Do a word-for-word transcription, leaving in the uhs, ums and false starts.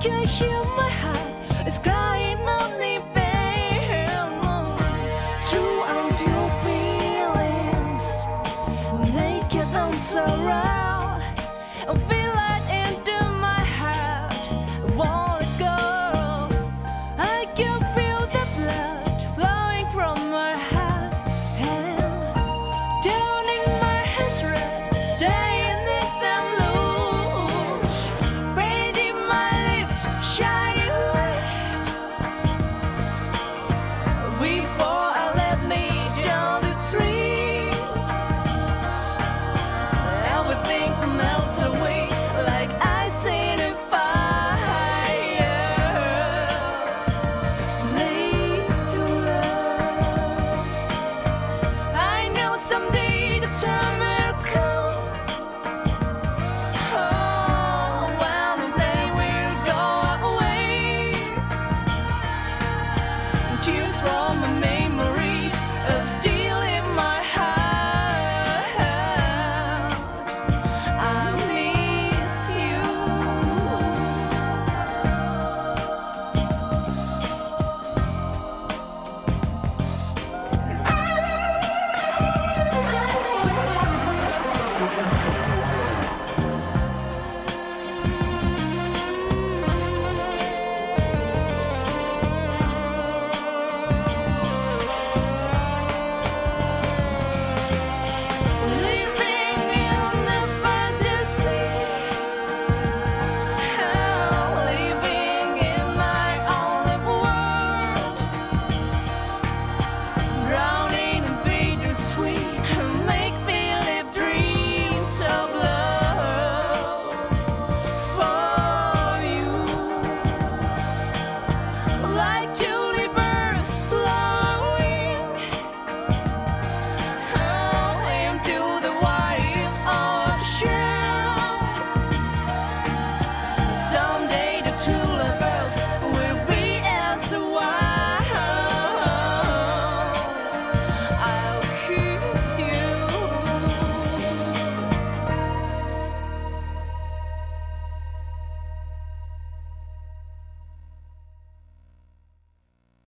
can hear my heart is crying on the pain. True and pure feelings, naked and surround. I feel light into my heart. I want a girl. I can feel the blood flowing from my heart. And turning my hands red, staying in them loose. Painting my lips, shining red. Before I let me down the street, everything melts away like ice in a fire. Slave to love. I know someday the time will come. Oh, when the pain will go away. Tears from my memories are still in my heart. I miss you. Living in the fantasy. Living in my own world, drowning in bittersweet, make-believe dreams of love for you. Like tulipans flowing out into the wide ocean. Someday the two lovers